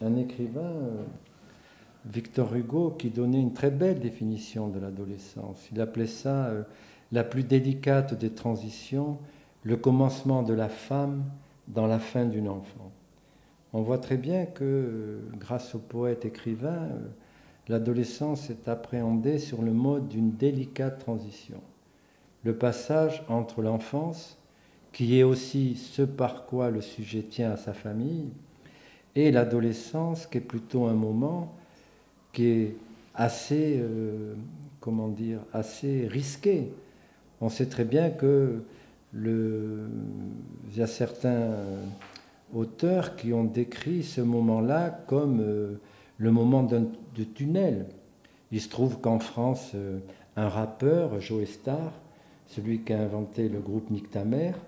un écrivain, Victor Hugo, qui donnait une très belle définition de l'adolescence. Il appelait ça la plus délicate des transitions, le commencement de la femme dans la fin d'une enfant. On voit très bien que, grâce au poète écrivain, l'adolescence est appréhendée sur le mode d'une délicate transition. Le passage entre l'enfance, qui est aussi ce par quoi le sujet tient à sa famille, et l'adolescence, qui est plutôt un moment qui est assez, assez risqué. On sait très bien que il y a certains auteurs qui ont décrit ce moment-là comme le moment de tunnel. Il se trouve qu'en France, un rappeur, Joey Starr, celui qui a inventé le groupe Nique ta mère,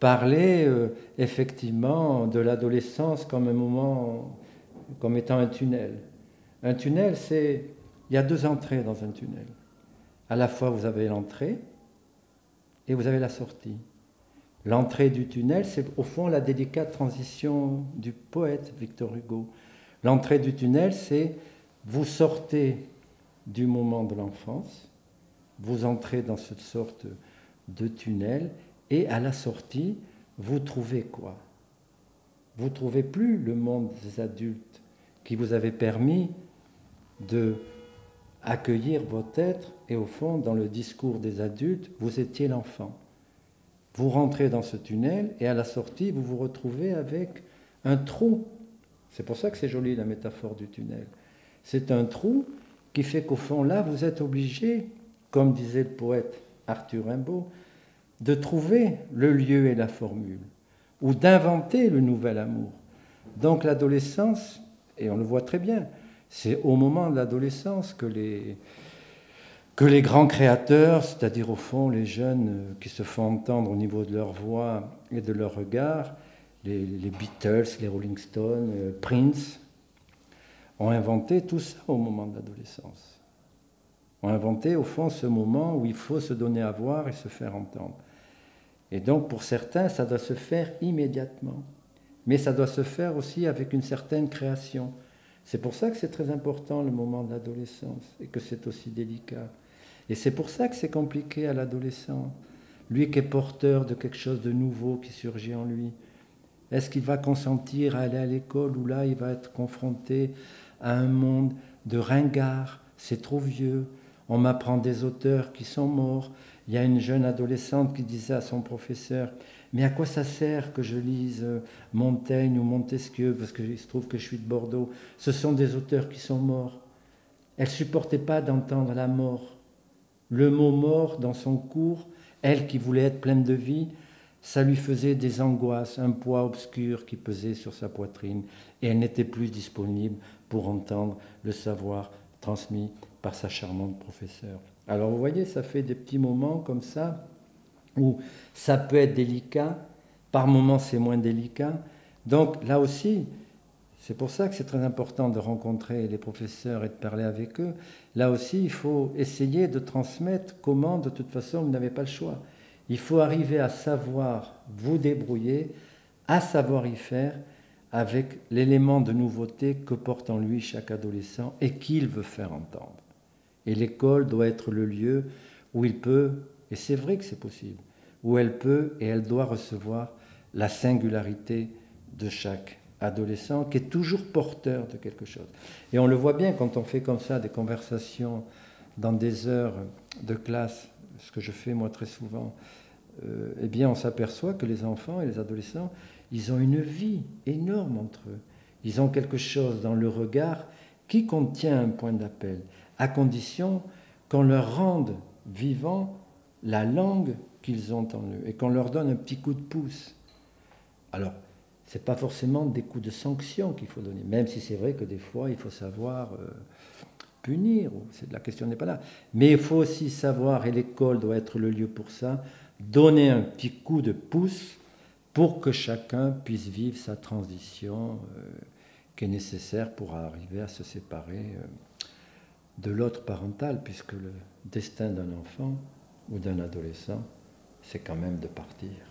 parlait effectivement de l'adolescence comme un moment, comme étant un tunnel. Un tunnel, c'est... Il y a deux entrées dans un tunnel. À la fois, vous avez l'entrée et vous avez la sortie. L'entrée du tunnel, c'est au fond la délicate transition du poète Victor Hugo. L'entrée du tunnel, c'est vous sortez du moment de l'enfance, vous entrez dans cette sorte de tunnel, et à la sortie, vous trouvez quoi? Vous ne trouvez plus le monde des adultes qui vous avait permis d'accueillir votre être, et au fond, dans le discours des adultes, vous étiez l'enfant. Vous rentrez dans ce tunnel, et à la sortie, vous vous retrouvez avec un trou. C'est pour ça que c'est joli la métaphore du tunnel. C'est un trou qui fait qu'au fond, là, vous êtes obligé, comme disait le poète Arthur Rimbaud, de trouver le lieu et la formule, ou d'inventer le nouvel amour. Donc l'adolescence, et on le voit très bien, c'est au moment de l'adolescence que les grands créateurs, c'est-à-dire au fond les jeunes qui se font entendre au niveau de leur voix et de leur regard, les Beatles, les Rolling Stones, Prince, ont inventé tout ça au moment de l'adolescence. Ont inventé au fond ce moment où il faut se donner à voir et se faire entendre. Et donc pour certains, ça doit se faire immédiatement. Mais ça doit se faire aussi avec une certaine création. C'est pour ça que c'est très important le moment de l'adolescence et que c'est aussi délicat. Et c'est pour ça que c'est compliqué à l'adolescent. Lui qui est porteur de quelque chose de nouveau qui surgit en lui. Est-ce qu'il va consentir à aller à l'école où là il va être confronté à un monde de ringards? C'est trop vieux. On m'apprend des auteurs qui sont morts. Il y a une jeune adolescente qui disait à son professeur « Mais à quoi ça sert que je lise Montaigne ou Montesquieu ?» Parce qu'il se trouve que je suis de Bordeaux. Ce sont des auteurs qui sont morts. Elle ne supportait pas d'entendre la mort. Le mot « mort » dans son cours, elle qui voulait être pleine de vie, ça lui faisait des angoisses, un poids obscur qui pesait sur sa poitrine. Et elle n'était plus disponible pour entendre le savoir transmis par sa charmante professeure. Alors vous voyez, ça fait des petits moments comme ça, où ça peut être délicat, par moments c'est moins délicat. Donc là aussi, c'est pour ça que c'est très important de rencontrer les professeurs et de parler avec eux. Là aussi, il faut essayer de transmettre comment, de toute façon, vous n'avez pas le choix. Il faut arriver à savoir vous débrouiller, à savoir y faire, avec l'élément de nouveauté que porte en lui chaque adolescent et qu'il veut faire entendre. Et l'école doit être le lieu où il peut, et c'est vrai que c'est possible, où elle peut et elle doit recevoir la singularité de chaque adolescent qui est toujours porteur de quelque chose. Et on le voit bien quand on fait comme ça des conversations dans des heures de classe, ce que je fais moi très souvent, eh bien on s'aperçoit que les enfants et les adolescents, ils ont une vie énorme entre eux. Ils ont quelque chose dans le regard qui contient un point d'appel, à condition qu'on leur rende vivant la langue qu'ils ont en eux et qu'on leur donne un petit coup de pouce. Alors, ce n'est pas forcément des coups de sanction qu'il faut donner, même si c'est vrai que des fois, il faut savoir punir. La question n'est pas là. Mais il faut aussi savoir, et l'école doit être le lieu pour ça, donner un petit coup de pouce pour que chacun puisse vivre sa transition qui est nécessaire pour arriver à se séparer de l'autre parental, puisque le destin d'un enfant ou d'un adolescent, c'est quand même de partir.